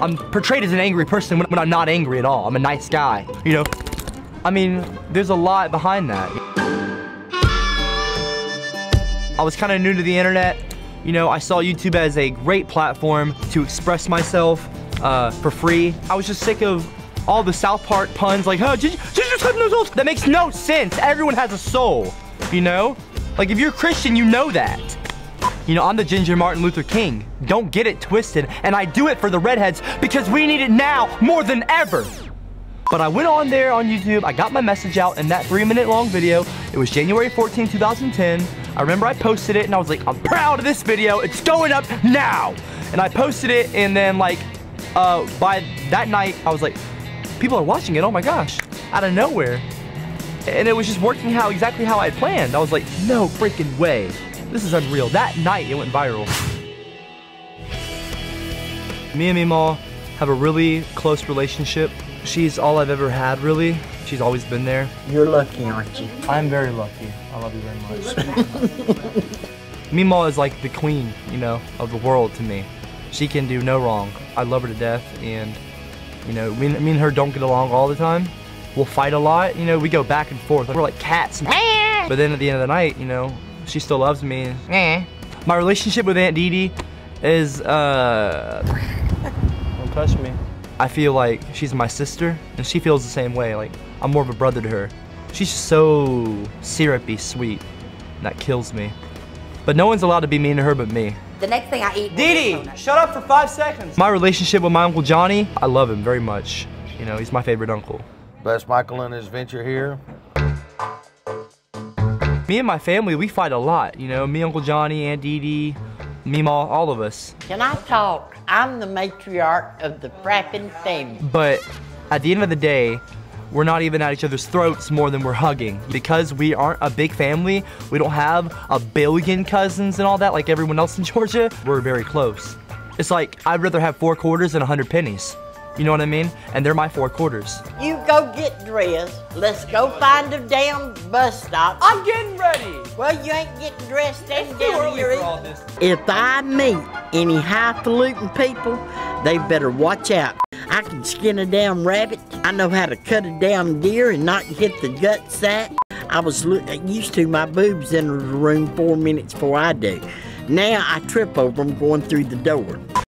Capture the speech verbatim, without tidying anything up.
I'm portrayed as an angry person when, when I'm not angry at all. I'm a nice guy, you know? I mean, there's a lot behind that. I was kind of new to the internet. You know, I saw YouTube as a great platform to express myself uh, for free. I was just sick of all the South Park puns like, oh, did you, did you just have no souls? That makes no sense. Everyone has a soul, you know? Like, if you're a Christian, you know that. You know, I'm the ginger Martin Luther King. Don't get it twisted. And I do it for the redheads because we need it now more than ever. But I went on there on YouTube, I got my message out in that three minute long video. It was January fourteenth two thousand ten. I remember I posted it and I was like, I'm proud of this video, it's going up now. And I posted it and then like, uh, by that night, I was like, people are watching it, oh my gosh, out of nowhere. And it was just working how exactly how I had planned. I was like, no freaking way. This is unreal. That night, it went viral. Me and Meemaw have a really close relationship. She's all I've ever had, really. She's always been there. You're lucky, aren't you? I'm very lucky. I love you very much. Meemaw is like the queen, you know, of the world to me. She can do no wrong. I love her to death, and, you know, me, me and her don't get along all the time. We'll fight a lot, you know, we go back and forth. We're like cats. But then at the end of the night, you know, she still loves me. My relationship with Aunt Dee Dee is, uh... don't touch me. I feel like she's my sister, and she feels the same way. Like, I'm more of a brother to her. She's just so syrupy sweet, and that kills me. But no one's allowed to be mean to her but me. The next thing I eat... Dee Dee, shut up for five seconds. My relationship with my Uncle Johnny, I love him very much. You know, he's my favorite uncle. Bless Michael and his venture here. Me and my family, we fight a lot. You know, me, Uncle Johnny, Aunt Dee Dee, Meemaw, all of us. Can I talk? I'm the matriarch of the frappin' family. But at the end of the day, we're not even at each other's throats more than we're hugging. Because we aren't a big family, we don't have a billion cousins and all that like everyone else in Georgia. We're very close. It's like, I'd rather have four quarters than a hundred pennies. You know what I mean? And they're my four quarters. You go get dressed. Let's go find a damn bus stop. I'm getting ready. Well, you ain't getting dressed. Standing down here either. If I meet any highfalutin people, they better watch out. I can skin a damn rabbit. I know how to cut a damn deer and not hit the gut sack. I was used to my boobs in the room four minutes before I do. Now I trip over them going through the door.